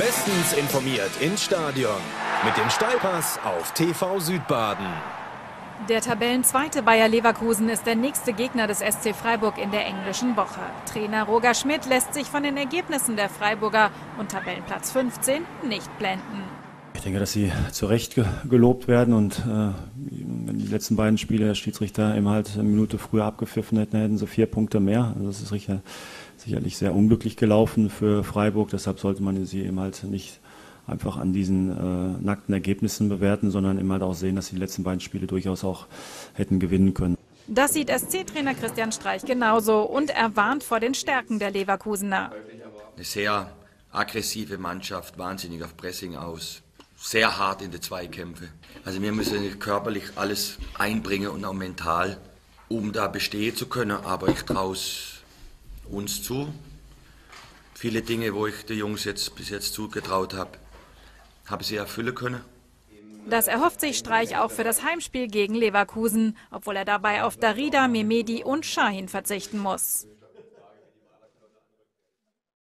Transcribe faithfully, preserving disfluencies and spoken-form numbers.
Bestens informiert ins Stadion mit dem Steilpass auf T V Südbaden. Der Tabellenzweite Bayer Leverkusen ist der nächste Gegner des S C Freiburg in der englischen Woche. Trainer Roger Schmidt lässt sich von den Ergebnissen der Freiburger und Tabellenplatz fünfzehn nicht blenden. Ich denke, dass sie zu Recht gelobt werden und äh, wenn die letzten beiden Spiele der Schiedsrichter eben halt eine Minute früher abgepfiffen hätten, hätten sie vier Punkte mehr. Also das ist sicher, sicherlich sehr unglücklich gelaufen für Freiburg. Deshalb sollte man sie eben halt nicht einfach an diesen äh, nackten Ergebnissen bewerten, sondern eben halt auch sehen, dass sie die letzten beiden Spiele durchaus auch hätten gewinnen können. Das sieht S C-Trainer Christian Streich genauso und er warnt vor den Stärken der Leverkusener. Eine sehr aggressive Mannschaft, wahnsinnig auf Pressing aus. Sehr hart in die Zweikämpfe. Also wir müssen körperlich alles einbringen und auch mental, um da bestehen zu können. Aber ich traue es uns zu. Viele Dinge, wo ich den Jungs jetzt bis jetzt zugetraut habe, habe ich sie erfüllen können. Das erhofft sich Streich auch für das Heimspiel gegen Leverkusen, obwohl er dabei auf Darida, Mehmedi und Şahin verzichten muss.